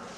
Hallo.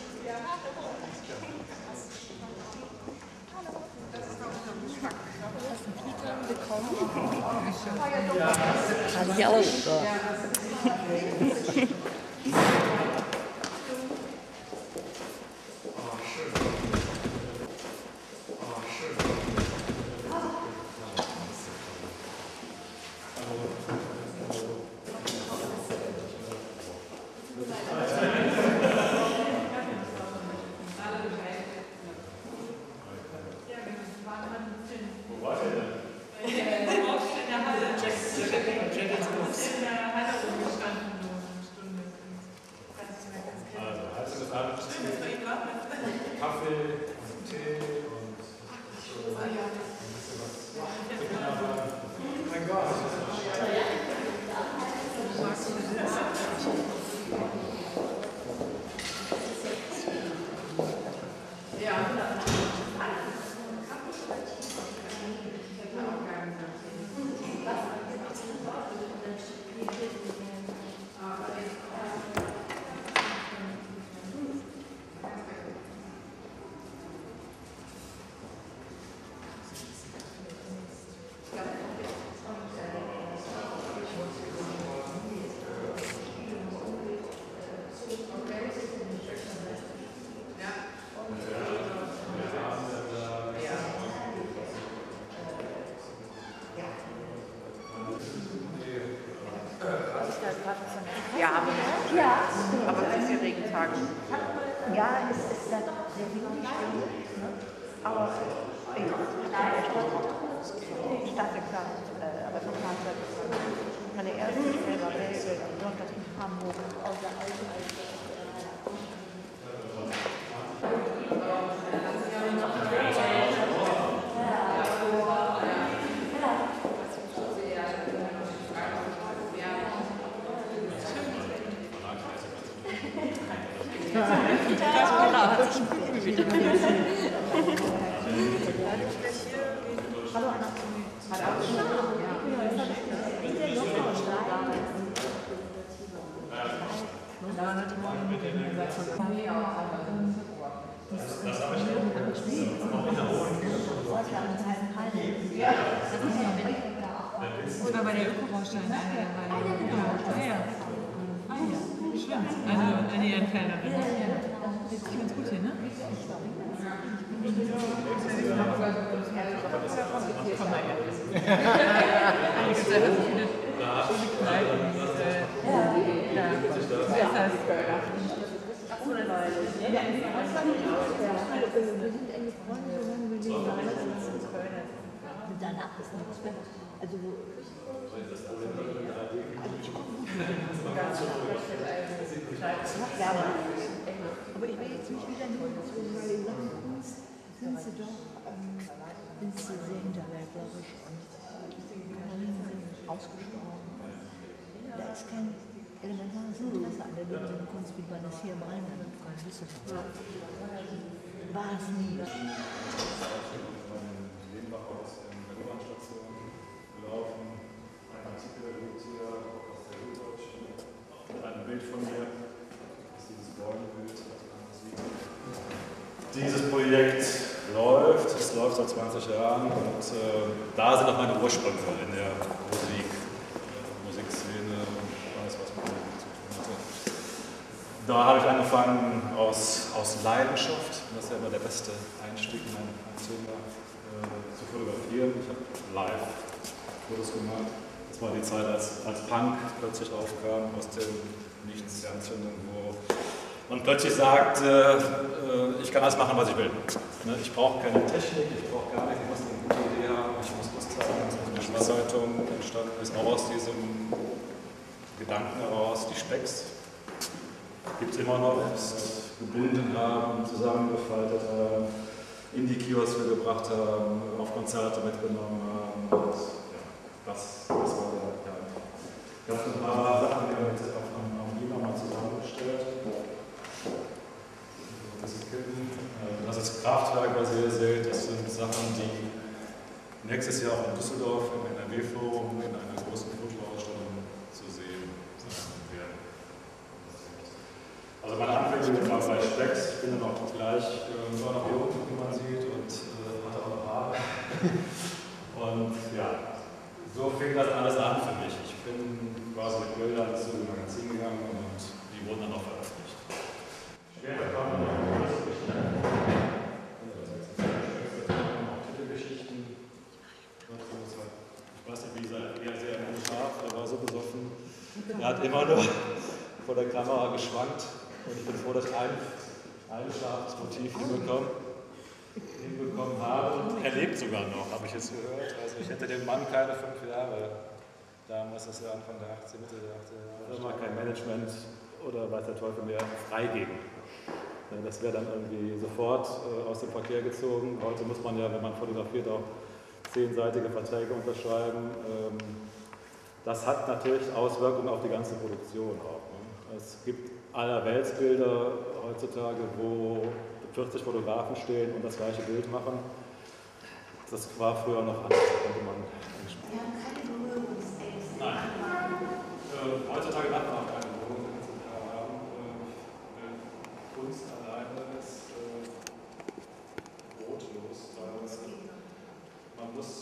Dieses Projekt läuft, es läuft seit 20 Jahren und da sind auch meine Ursprünge in der Musikszene und alles, was man damit zu tun hatte. Da habe ich angefangen aus Leidenschaft, das ist ja immer der beste Einstieg in ein Thema, zu fotografieren. Ich habe live Fotos gemacht. Das war die Zeit, als Punk plötzlich aufkam, aus dem Nichts, der Anzündung, wo man plötzlich sagt, ich kann alles machen, was ich will. Ich brauche keine Technik, ich brauche gar nicht, ich muss eine gute Idee haben, ich muss was zeigen. Das ist eine Zeitung entstanden, ist auch aus diesem Gedanken heraus, die SPEX gibt es immer noch, ist gebunden haben, zusammengefaltet haben, in die Kioske gebracht haben, auf Konzerte mitgenommen haben. Und, ja, das war der Gedanke. Gab es ein paar Sachen, die wir auf Lima mal zusammengestellt. Das ist Kraftwerk, was ihr hier seht. Das sind Sachen, die nächstes Jahr auch in Düsseldorf im NRW Forum in einer großen Fotoausstellung zu sehen werden. Also meine Anfänge war bei SPEX, ich bin dann auch gleich so nach oben, wie man sieht, und hatte auch noch Haare. Und ja, so fing das alles an für mich. Ich bin quasi mit Bildern zu dem Magazin gegangen und die wurden dann auch veröffentlicht. Später kamen noch Kurzgeschichten, auch Titelgeschichten. Ich weiß nicht, wie er sehr scharf, der war so besoffen. Er hat immer nur vor der Kamera geschwankt und ich bin froh, dass ich ein scharfes Motiv hinbekommen habe. Er lebt sogar noch, habe ich jetzt gehört. Also ich hätte dem Mann keine 5 Jahre. Damals, das war Anfang der 80er, Mitte der 80er. Da war kein Management oder weiß der Teufel mehr freigeben. Das wäre dann irgendwie sofort aus dem Verkehr gezogen. Heute muss man ja, wenn man fotografiert, auch 10-seitige Verträge unterschreiben. Das hat natürlich Auswirkungen auf die ganze Produktion auch. Es gibt allerwelts Bilder heutzutage, wo 40 Fotografen stehen und das gleiche Bild machen. Das war früher noch anders, konnte man entsprechen. Wir haben keine Berührungsängste. Nein. Heutzutage hat man auch keine Berührungsängste. Kunst alleine ist brotlos. Man muss